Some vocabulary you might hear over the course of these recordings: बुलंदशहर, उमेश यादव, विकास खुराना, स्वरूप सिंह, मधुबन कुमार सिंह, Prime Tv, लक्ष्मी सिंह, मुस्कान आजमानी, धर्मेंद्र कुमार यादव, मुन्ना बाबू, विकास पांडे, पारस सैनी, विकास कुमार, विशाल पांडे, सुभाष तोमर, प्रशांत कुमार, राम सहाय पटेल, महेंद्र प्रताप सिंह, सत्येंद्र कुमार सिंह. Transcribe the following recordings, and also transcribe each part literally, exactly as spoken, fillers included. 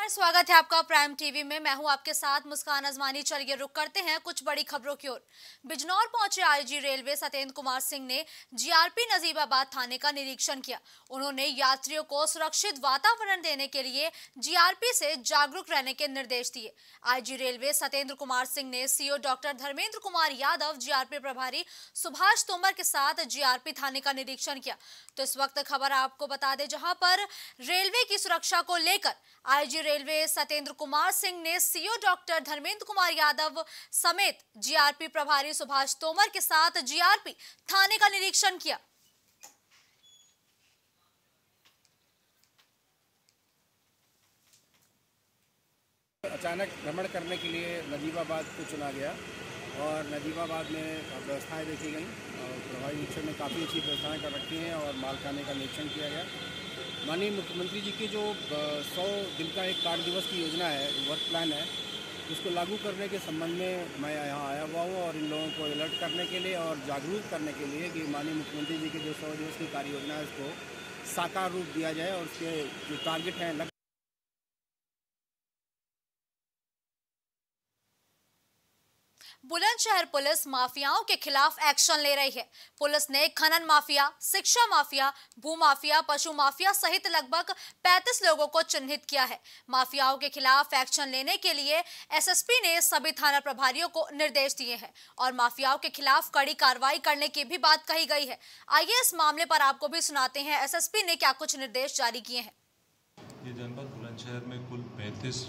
नमस्कार, स्वागत है आपका प्राइम टीवी में। मैं हूं आपके साथ मुस्कान आजमानी। चलिए रुक करते हैं कुछ बड़ी खबरों की ओर। बिजनौर पहुंचे आईजी रेलवे सत्येंद्र कुमार सिंह ने जीआरपी नजीबाबाद थाने का निरीक्षण किया। उन्होंने यात्रियों को सुरक्षित वातावरण देने के लिए जीआरपी से जागरूक रहने के निर्देश दिए। आईजी रेलवे सत्येंद्र कुमार सिंह ने CO doctor धर्मेंद्र कुमार यादव, GRP प्रभारी सुभाष तोमर के साथ जीआरपी थाने का निरीक्षण किया। तो इस वक्त खबर आपको बता दें, जहाँ पर रेलवे की सुरक्षा को लेकर आईजी रेलवे सत्येंद्र कुमार सिंह ने सीओ डॉक्टर धर्मेंद्र कुमार यादव समेत जीआरपी प्रभारी सुभाष तोमर के साथ जीआरपी थाने का निरीक्षण किया। अचानक भ्रमण करने के लिए नजीबाबाद को चुना गया और नजीबाबाद में व्यवस्थाएं देखी गई और प्रभारी निरीक्षण में काफ़ी अच्छी व्यवस्थाएं कर रखी हैं और मालखाने का निरीक्षण किया गया। माननीय मुख्यमंत्री जी की जो सौ दिन का एक कार्य दिवस की योजना है, वर्क प्लान है, उसको लागू करने के संबंध में मैं यहाँ आया हुआ हूँ और इन लोगों को अलर्ट करने के लिए और जागरूक करने के लिए कि माननीय मुख्यमंत्री जी की जो सौ दिवस की कार्य योजना है उसको साकार रूप दिया जाए और उसके जो टारगेट हैं। बुलंदशहर पुलिस माफियाओं के खिलाफ एक्शन ले रही है। पुलिस ने खनन माफिया, शिक्षा माफिया, भू माफिया, पशु माफिया सहित लगभग पैंतीस लोगों को चिन्हित किया है। माफियाओं के खिलाफ एक्शन लेने के लिए एसएसपी ने सभी थाना प्रभारियों को निर्देश दिए हैं और माफियाओं के खिलाफ कड़ी कार्रवाई करने की भी बात कही गई है। आइए इस मामले पर आपको भी सुनाते हैं एसएसपी ने क्या कुछ निर्देश जारी किए हैं। ये जनपद बुलंदशहर में कुल पैंतीस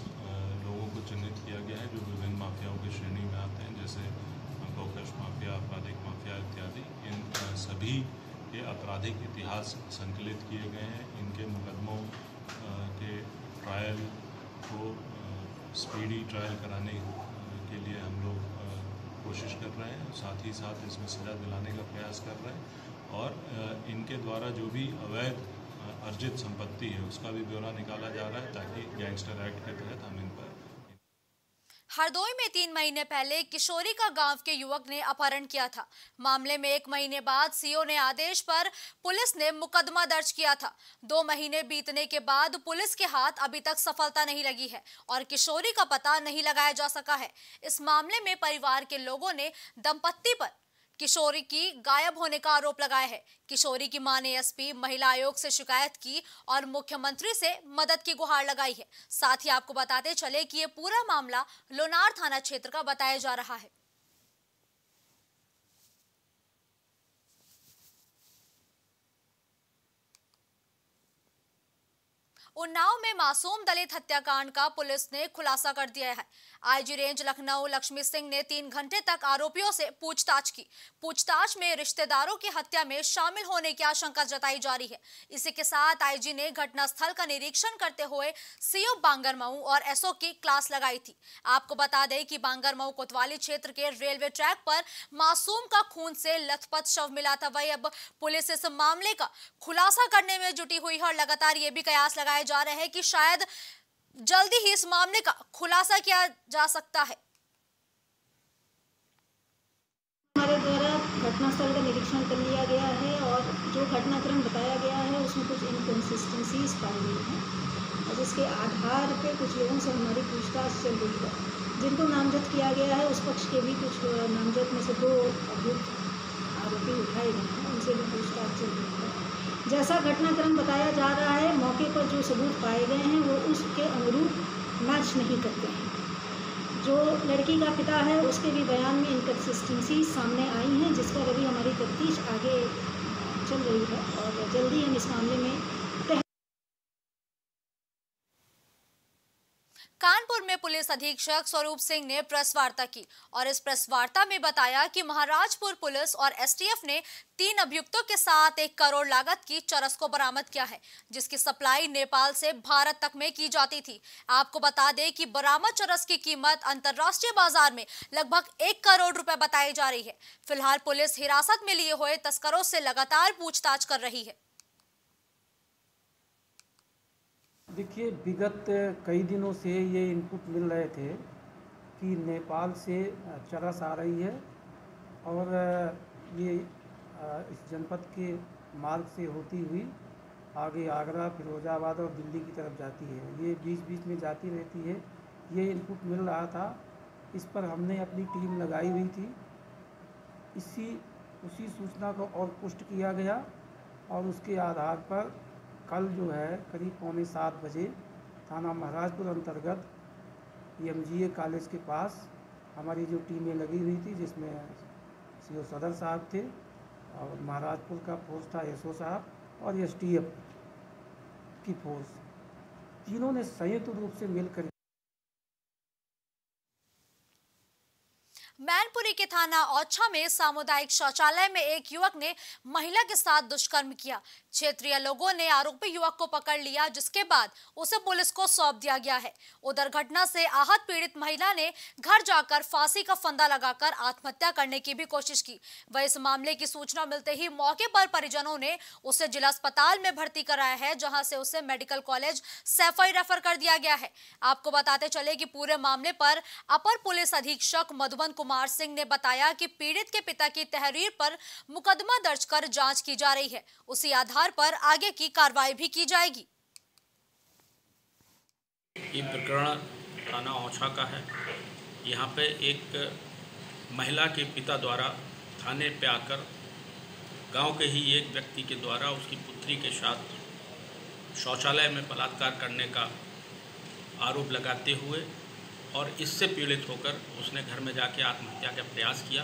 लोगों को चिन्हित किया गया है जो विभिन्न माफियाओं की श्रेणी में आते हैं, जैसे ब्रोकर्स माफिया, आपराधिक माफिया इत्यादि। इन सभी के आपराधिक इतिहास संकलित किए गए हैं। इनके मुकदमों के ट्रायल को स्पीडी ट्रायल कराने के लिए हम लोग कोशिश कर रहे हैं, साथ ही साथ इसमें सजा दिलाने का प्रयास कर रहे हैं और इनके द्वारा जो भी अवैध अर्जित संपत्ति है उसका भी ब्यौरा निकाला जा रहा है ताकि गैंगस्टर एक्ट के तहत हम इन पर। हरदोई में तीन महीने पहले किशोरी का गांव के युवक ने अपहरण किया था। मामले में एक महीने बाद सीओ ने आदेश पर पुलिस ने मुकदमा दर्ज किया था। दो महीने बीतने के बाद पुलिस के हाथ अभी तक सफलता नहीं लगी है और किशोरी का पता नहीं लगाया जा सका है। इस मामले में परिवार के लोगों ने दंपत्ति पर किशोरी की गायब होने का आरोप लगाया है। किशोरी की मां ने एसपी महिला आयोग से शिकायत की और मुख्यमंत्री से मदद की गुहार लगाई है। साथ ही आपको बताते चले कि ये पूरा मामला लोनार थाना क्षेत्र का बताया जा रहा है। उन्नाव में मासूम दलित हत्याकांड का पुलिस ने खुलासा कर दिया है। आईजी रेंज लखनऊ लक्ष्मी सिंह ने तीन घंटे तक आरोपियों से पूछताछ की। पूछताछ में रिश्तेदारों की हत्या में शामिल होने की आशंका जताई जा रही है। इसी के साथ आईजी ने घटनास्थल का निरीक्षण करते हुए सीओ बांगरमऊ और एसओ की क्लास लगाई थी। आपको बता दें कि बांगरमऊ कोतवाली क्षेत्र के रेलवे ट्रैक पर मासूम का खून से लथपथ शव मिला था। वही अब पुलिस इस मामले का खुलासा करने में जुटी हुई है और लगातार ये भी कयास लगाए जा रहे हैं कि शायद जल्दी ही इस मामले का खुलासा किया जा सकता है। हमारे द्वारा घटनास्थल का निरीक्षण कर लिया गया है और जो घटनाक्रम बताया गया है उसमें कुछ इनकंसिस्टेंसीज पाई गई हैं और जिसके आधार पे कुछ लोगों से हमारी पूछताछ चल रही है। जिनको नामजद किया गया है उस पक्ष के भी कुछ नामजद में से दो अभियुक्त आरोपी उठाए गए हैं, उनसे भी पूछताछ चल रही है। जैसा घटनाक्रम बताया जा रहा है, मौके पर जो सबूत पाए गए हैं वो उसके अनुरूप मैच नहीं करते हैं। जो लड़की का पिता है उसके भी बयान में इनकंसिस्टेंसी सामने आई हैं, जिस पर अभी हमारी तफ्तीश आगे चल रही है और जल्दी हम इस मामले में। कानपुर में पुलिस अधीक्षक स्वरूप सिंह ने प्रेस वार्ता की और इस प्रेस वार्ता में बताया कि महाराजपुर पुलिस और एसटीएफ ने तीन अभियुक्तों के साथ एक करोड़ लागत की चरस को बरामद किया है, जिसकी सप्लाई नेपाल से भारत तक में की जाती थी। आपको बता दें कि बरामद चरस की कीमत अंतर्राष्ट्रीय बाजार में लगभग एक करोड़ रुपए बताई जा रही है। फिलहाल पुलिस हिरासत में लिए हुए तस्करों से लगातार पूछताछ कर रही है। देखिए, विगत कई दिनों से ये इनपुट मिल रहे थे कि नेपाल से चरस आ रही है और ये इस जनपद के मार्ग से होती हुई आगे आगरा, फिरोजाबाद और दिल्ली की तरफ जाती है। ये बीच बीच में जाती रहती है। ये इनपुट मिल रहा था, इस पर हमने अपनी टीम लगाई हुई थी। इसी उसी सूचना को और पुष्ट किया गया और उसके आधार पर कल जो है करीब पौने सात बजे थाना महाराजपुर अंतर्गत एमजीए कॉलेज के पास हमारी जो टीमें लगी हुई थी, जिसमें सीओ सदर साहब थे और महाराजपुर का फोर्स था एसओ साहब और एसटीएफ की फोर्स, तीनों ने संयुक्त रूप से मिलकर मैनपुरी के थाना ओछा में सामुदायिक शौचालय में एक युवक ने महिला के साथ दुष्कर्म किया। क्षेत्रीय लोगों ने आरोपी युवक को पकड़ लिया, जिसके बाद उसे पुलिस को सौंप दिया गया है। उधर घटना से आहत पीड़ित महिला ने घर जाकर फांसी का फंदा लगाकर आत्महत्या करने की भी कोशिश की। वह इस मामले की सूचना मिलते ही मौके पर परिजनों ने उसे जिला अस्पताल में भर्ती कराया है, जहाँ से उसे मेडिकल कॉलेज सैफई रेफर कर दिया गया है। आपको बताते चले कि पूरे मामले पर अपर पुलिस अधीक्षक मधुबन कुमार सिंह ने बताया कि पीड़ित के पिता की तहरीर पर मुकदमा दर्ज कर जांच की जा रही है, उसी आधार पर आगे की कार्रवाई भी की जाएगी। ये प्रकरण थाना ओछा का है। यहाँ पे एक महिला के पिता द्वारा थाने पे आकर गांव के ही एक व्यक्ति के द्वारा उसकी पुत्री के साथ शौचालय में बलात्कार करने का आरोप लगाते हुए और इससे पीड़ित होकर उसने घर में जाके आत्महत्या का प्रयास किया,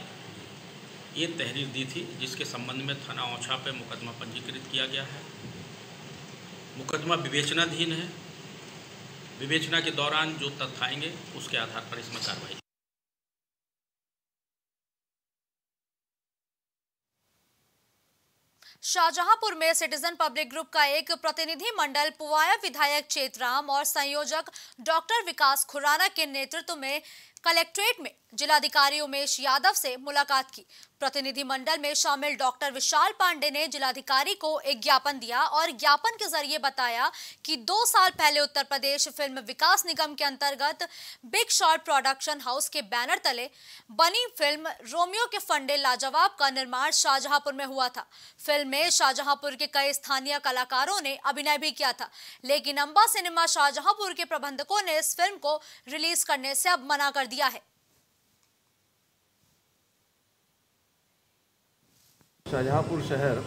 ये तहरीर दी थी, जिसके संबंध में थाना ओछा पे मुकदमा पंजीकृत किया गया है। मुकदमा विवेचनाधीन है। विवेचना के दौरान जो तथ्य आएंगे उसके आधार पर इसमें कार्रवाई। शाहजहांपुर में सिटीजन पब्लिक ग्रुप का एक प्रतिनिधि मंडल पुवाया विधायक चेतराम और संयोजक डॉक्टर विकास खुराना के नेतृत्व में कलेक्ट्रेट में जिलाधिकारी उमेश यादव से मुलाकात की। प्रतिनिधि मंडल में शामिल डॉक्टर विशाल पांडे ने जिलाधिकारी को एक ज्ञापन दिया और ज्ञापन के जरिए बताया कि दो साल पहले उत्तर प्रदेश फिल्म विकास निगम के अंतर्गत बिग शॉट प्रोडक्शन हाउस के बैनर तले बनी फिल्म रोमियो के फंडे लाजवाब का निर्माण शाहजहांपुर में हुआ था। फिल्म में शाहजहांपुर के कई स्थानीय कलाकारों ने अभिनय भी किया था, लेकिन अंबा सिनेमा शाहजहांपुर के प्रबंधकों ने इस फिल्म को रिलीज करने से अब मना कर दिया है। शाहजहांपुर शहर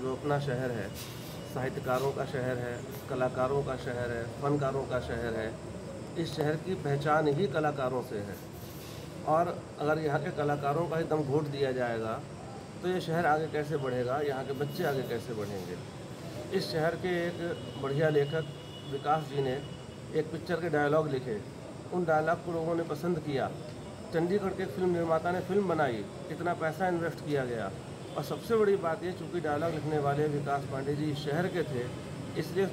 जो अपना शहर है, साहित्यकारों का शहर है, कलाकारों का शहर है, फनकारों का शहर है। इस शहर की पहचान ही कलाकारों से है और अगर यहाँ के कलाकारों का ही दम घोट दिया जाएगा तो ये शहर आगे कैसे बढ़ेगा, यहाँ के बच्चे आगे कैसे बढ़ेंगे। इस शहर के एक बढ़िया लेखक विकास जी ने एक पिक्चर के डायलॉग लिखे, उन डायलॉग को लोगों ने पसंद किया। चंडीगढ़ के फिल्म निर्माता ने फिल्म बनाई, कितना पैसा इन्वेस्ट किया गया और सबसे बड़ी बात ये, चूँकि डायलॉग लिखने वाले विकास पांडे जी शहर के थे, इसलिए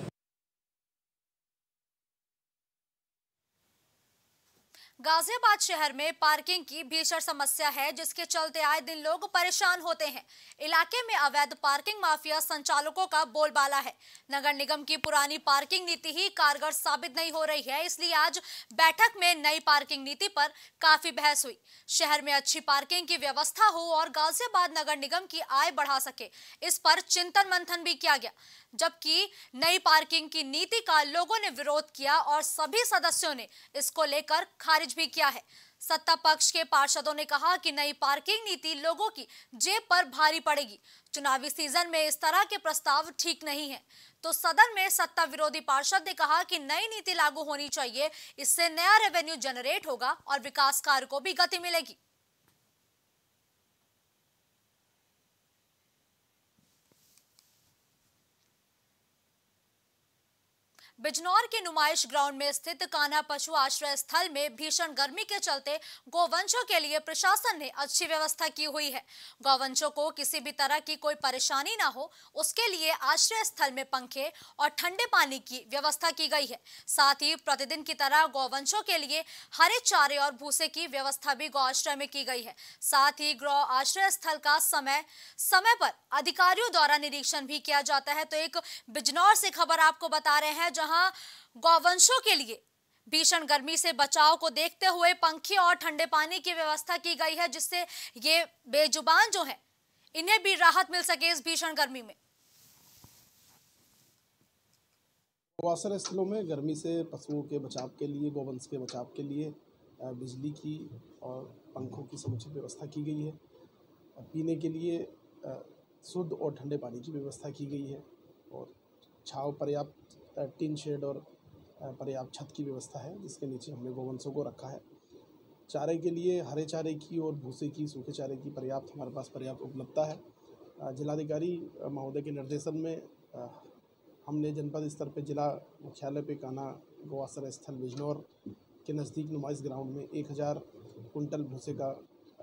गाजियाबाद शहर में पार्किंग की भीषण समस्या है, जिसके चलते आए दिन लोग परेशान होते हैं। इलाके में अवैध पार्किंग माफिया संचालकों का बोलबाला है। नगर निगम की पुरानी पार्किंग नीति ही कारगर साबित नहीं हो रही है, इसलिए आज बैठक में नई पार्किंग नीति पर काफी बहस हुई। शहर में अच्छी पार्किंग की व्यवस्था हो और गाजियाबाद नगर निगम की आय बढ़ा सके, इस पर चिंतन मंथन भी किया गया, जबकि नई पार्किंग की नीति का लोगों ने विरोध किया और सभी सदस्यों ने इसको लेकर खारिज भी किया है। सत्ता पक्ष के पार्षदों ने कहा कि नई पार्किंग नीति लोगों की जेब पर भारी पड़ेगी, चुनावी सीजन में इस तरह के प्रस्ताव ठीक नहीं है। तो सदन में सत्ता विरोधी पार्षद ने कहा कि नई नीति लागू होनी चाहिए, इससे नया रेवेन्यू जनरेट होगा और विकास कार्य को भी गति मिलेगी। बिजनौर के नुमाइश ग्राउंड में स्थित कान्हा पशु आश्रय स्थल में भीषण गर्मी के चलते गौवंशों के लिए प्रशासन ने अच्छी व्यवस्था की हुई है। गौवंशों को किसी भी तरह की कोई परेशानी ना हो, उसके लिए आश्रय स्थल में पंखे और ठंडे पानी की व्यवस्था की गई है। साथ ही प्रतिदिन की तरह गौवंशों के लिए हरे चारे और भूसे की व्यवस्था भी गौ आश्रय में की गई है। साथ ही गौ आश्रय स्थल का समय समय पर अधिकारियों द्वारा निरीक्षण भी किया जाता है। तो एक बिजनौर से खबर आपको बता रहे हैं, जहां गौवंशों के लिए भीषण गर्मी से बचाव को देखते हुए पंखे और ठंडे पानी की व्यवस्था की गई है, जिससे ये बेजुबान जो है इन्हें भी राहत मिल सके इस भीषण गर्मी में। गौवंश स्थलों में गर्मी से पशुओं के बचाव के लिए, गौवंश के बचाव के लिए बिजली की और पंखों की समुचित व्यवस्था की गई है। पीने के लिए शुद्ध और ठंडे पानी की व्यवस्था की गई है और छाव, पर्याप्त टीन शेड और पर्याप्त छत की व्यवस्था है, जिसके नीचे हमने गौवंशों को रखा है। चारे के लिए हरे चारे की और भूसे की, सूखे चारे की पर्याप्त हमारे पास पर्याप्त उपलब्धता है। जिलाधिकारी महोदय के निर्देशन में हमने जनपद स्तर पर जिला मुख्यालय पे काना गौआश्रय स्थल बिजनौर के नज़दीक नुमाइश ग्राउंड में एक हज़ार कुंटल भूसे का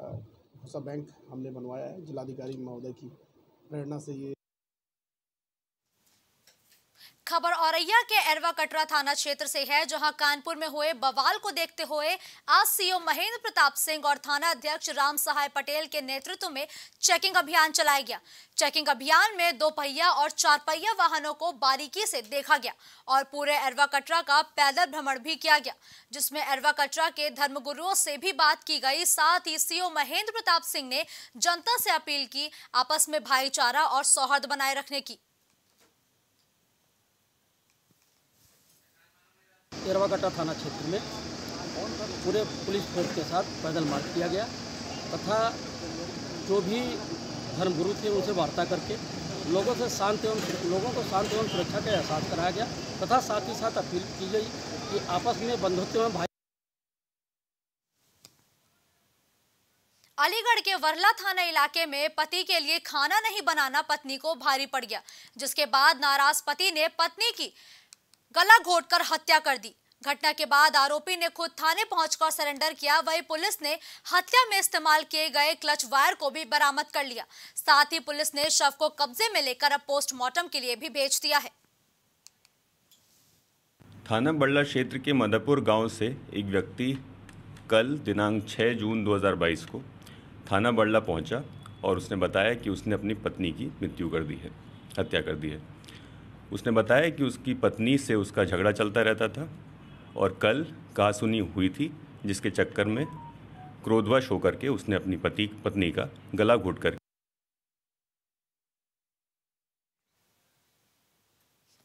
भूसा बैंक हमने बनवाया है। जिलाधिकारी महोदय की प्रेरणा से ये खबर औरैया के एरवा कटरा थाना क्षेत्र से है, जहां कानपुर में हुए बवाल को देखते हुए आज सीओ महेंद्र प्रताप सिंह और थाना अध्यक्ष राम सहाय पटेल के नेतृत्व में चेकिंग अभियान चलाया गया। चेकिंग अभियान में दो पहिया और चार पहिया वाहनों को बारीकी से देखा गया और पूरे एरवा कटरा का पैदल भ्रमण भी किया गया, जिसमें एरवा कटरा के धर्मगुरुओं से भी बात की गई। साथ ही सीओ महेंद्र प्रताप सिंह ने जनता से अपील की आपस में भाईचारा और सौहार्द बनाए रखने की। एरवा कटरा थाना क्षेत्र में पूरे पुलिस फोर्स के साथ पैदल मार्च किया गया तथा जो भी धर्मगुरु थे उनसे वार्ता करके लोगों से शांति एवं लोगों को शांति एवं सुरक्षा का एहसास कराया गया तथा साथ ही साथ अपील की गई कि आपस में बंधुत्व एवं भाई। अलीगढ़ के वरला थाना इलाके में पति के लिए खाना नहीं बनाना पत्नी को भारी पड़ गया, जिसके बाद नाराज पति ने पत्नी की गला घोटकर हत्या कर दी। घटना के बाद आरोपी ने खुद थाने पहुंचकर सरेंडर किया। वहीं पुलिस ने हत्या में इस्तेमाल किए गए क्लच वायर को भी बरामद कर लिया। साथ ही पुलिस ने शव को कब्जे में लेकर अब पोस्टमार्टम के लिए भी भेज दिया है। थाना बड़ला क्षेत्र के मदरपुर गांव से एक व्यक्ति कल दिनांक छह जून दो हज़ार बाईस को थाना बड़ला पहुंचा और उसने बताया कि उसने अपनी पत्नी की मृत्यु कर दी है, हत्या कर दी है। उसने बताया कि उसकी पत्नी से उसका झगड़ा चलता रहता था और कल कहासुनी हुई थी, जिसके चक्कर में क्रोधवश होकर के उसने अपनी पति पत्नी का गला घोट कर।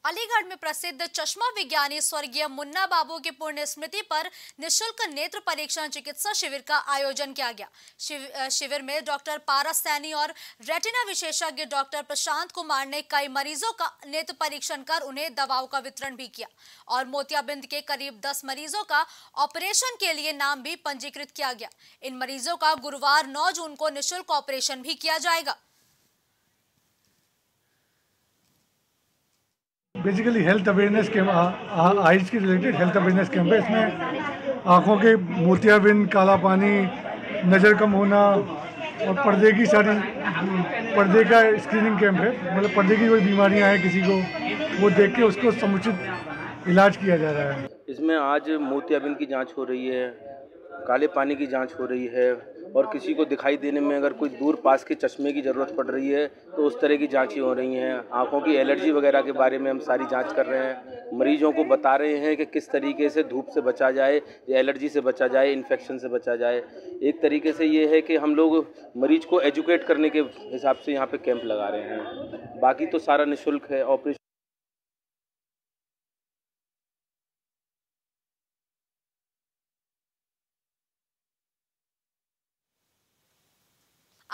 अलीगढ़ में प्रसिद्ध चश्मा विज्ञानी स्वर्गीय मुन्ना बाबू की पुण्य स्मृति पर निःशुल्क नेत्र परीक्षण चिकित्सा शिविर का आयोजन किया गया। शिव, शिविर में डॉक्टर पारस सैनी और रेटिना विशेषज्ञ डॉक्टर प्रशांत कुमार ने कई मरीजों का नेत्र परीक्षण कर उन्हें दवाओं का वितरण भी किया और मोतियाबिंद के करीब दस मरीजों का ऑपरेशन के लिए नाम भी पंजीकृत किया गया। इन मरीजों का गुरुवार नौ जून को निःशुल्क ऑपरेशन भी किया जाएगा। Basically health awareness camp, eyes के रिलेटेड हेल्थ अवेयरनेस कैंप है। इसमें आँखों के मोतियाबिंद, काला पानी, नज़र कम होना और पर्दे की सारी पर्दे का स्क्रीनिंग कैंप है। मतलब पर्दे की कोई बीमारियां हैं किसी को, वो देख के उसको समुचित इलाज किया जा रहा है। इसमें आज मोतियाबिंद की जांच हो रही है, काले पानी की जांच हो रही है और किसी को दिखाई देने में अगर कोई दूर पास के चश्मे की ज़रूरत पड़ रही है तो उस तरह की जांचें हो रही हैं। आंखों की एलर्जी वगैरह के बारे में हम सारी जांच कर रहे हैं। मरीजों को बता रहे हैं कि किस तरीके से धूप से बचा जाए, एलर्जी से बचा जाए, इन्फेक्शन से बचा जाए। एक तरीके से ये है कि हम लोग मरीज को एजुकेट करने के हिसाब से यहाँ पर कैंप लगा रहे हैं। बाकी तो सारा निःशुल्क है ऑपरेशन।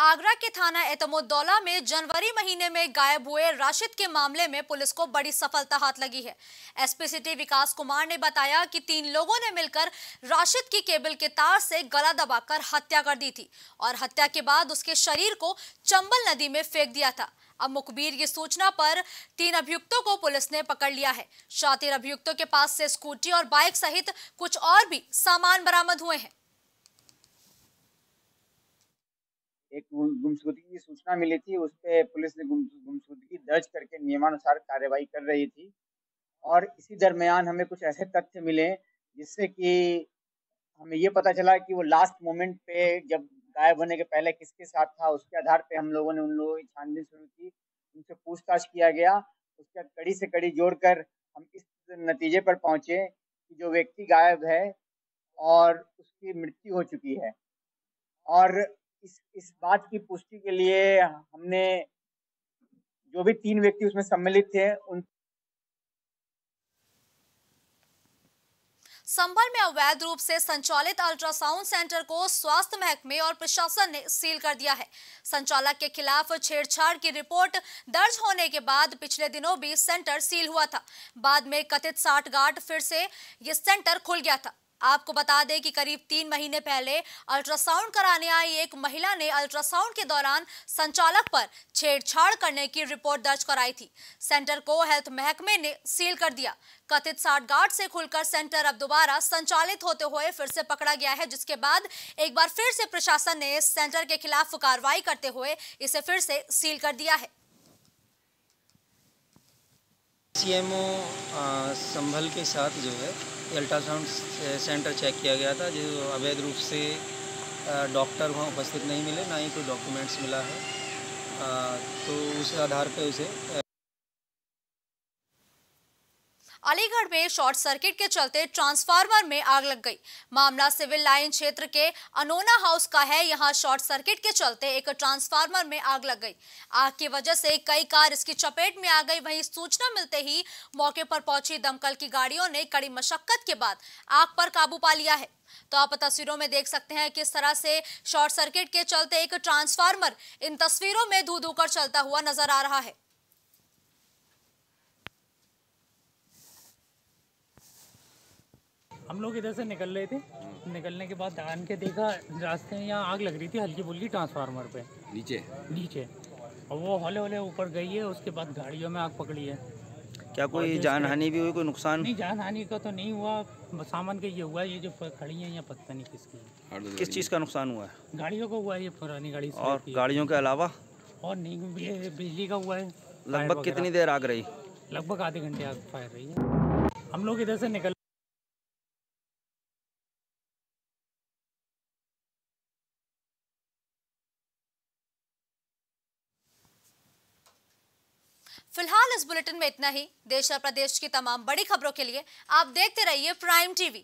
आगरा के थाना एतमुद्दौला में जनवरी महीने में गायब हुए राशिद के मामले में पुलिस को बड़ी सफलता हाथ लगी है। एसपी सिटी विकास कुमार ने बताया कि तीन लोगों ने मिलकर राशिद की केबल के तार से गला दबाकर हत्या कर दी थी और हत्या के बाद उसके शरीर को चंबल नदी में फेंक दिया था। अब मुखबिर की सूचना पर तीन अभियुक्तों को पुलिस ने पकड़ लिया है। शातिर अभियुक्तों के पास से स्कूटी और बाइक सहित कुछ और भी सामान बरामद हुए हैं। एक गुमशुदगी की सूचना मिली थी, उस पर पुलिस ने गुमशुदगी दर्ज करके नियमानुसार कार्रवाई कर रही थी और इसी दरमियान हमें कुछ ऐसे तथ्य मिले जिससे कि हमें ये पता चला कि वो लास्ट मोमेंट पे जब गायब होने के पहले किसके साथ था। उसके आधार पे हम लोगों ने उन लोगों की छानबीन शुरू की, उनसे पूछताछ किया गया। उसके कड़ी से कड़ी जोड़कर हम इस नतीजे पर पहुँचे कि जो व्यक्ति गायब है और उसकी मृत्यु हो चुकी है और इस इस बात की पुष्टि के लिए हमने जो भी तीन व्यक्ति उसमें सम्मिलित थे उन संभल में अवैध रूप से संचालित अल्ट्रासाउंड सेंटर को स्वास्थ्य महकमे और प्रशासन ने सील कर दिया है। संचालक के खिलाफ छेड़छाड़ की रिपोर्ट दर्ज होने के बाद पिछले दिनों भी सेंटर सील हुआ था। बाद में कथित साठगांठ फिर से ये सेंटर खुल गया था। आपको बता दें कि करीब तीन महीने पहले अल्ट्रासाउंड कराने आई एक महिला ने अल्ट्रासाउंड के दौरान संचालक पर छेड़छाड़ करने की रिपोर्ट दर्ज कराई थी। सेंटर को हेल्थ महकमे ने सील कर दिया। कथित साठगांठ से खुलकर सेंटर अब दोबारा संचालित होते हुए फिर से पकड़ा गया है, जिसके बाद एक बार फिर से प्रशासन ने सेंटर के खिलाफ कार्रवाई करते हुए इसे फिर से सील कर दिया है। सीएमओ संभल के साथ जो है अल्ट्रासाउंड सेंटर चेक किया गया था, जो अवैध रूप से डॉक्टर वहाँ उपस्थित नहीं मिले, ना ही कोई डॉक्यूमेंट्स मिला है, तो उस आधार पे उसे अलीगढ़ में शॉर्ट सर्किट के चलते ट्रांसफार्मर में आग लग गई। मामला सिविल लाइन क्षेत्र के अनोना हाउस का है। यहां शॉर्ट सर्किट के चलते एक ट्रांसफार्मर में आग लग गई। आग की वजह से कई कार इसकी चपेट में आ गई। वहीं सूचना मिलते ही मौके पर पहुंची दमकल की गाड़ियों ने कड़ी मशक्कत के बाद आग पर काबू पा लिया है। तो आप तस्वीरों में देख सकते हैं किस तरह से शॉर्ट सर्किट के चलते एक ट्रांसफार्मर इन तस्वीरों में धू धू कर चलता हुआ नजर आ रहा है। हम लोग इधर से निकल रहे थे, निकलने के बाद आन के देखा रास्ते में यहाँ आग लग रही थी हल्की फुल्की ट्रांसफार्मर पे नीचे नीचे और वो हौले हौले ऊपर गई है। उसके बाद गाड़ियों में आग पकड़ी है। क्या कोई जान हानि भी हुई, कोई नुकसान? नहीं, जान हानि का तो नहीं हुआ, सामान का ये हुआ है, ये जो खड़ी है यहाँ पता नहीं किसकी किस चीज़ का नुकसान हुआ है। गाड़ियों का हुआ है, ये पुरानी गाड़ी और गाड़ियों के अलावा और नहीं, ये बिजली का हुआ है। लगभग कितनी देर आग रही? लगभग आधे घंटे आग फायर रही है। हम लोग इधर से निकल फिलहाल इस बुलेटिन में इतना ही। देश और प्रदेश की तमाम बड़ी खबरों के लिए आप देखते रहिए प्राइम टीवी।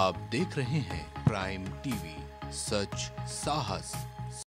आप देख रहे हैं प्राइम टीवी, सच साहस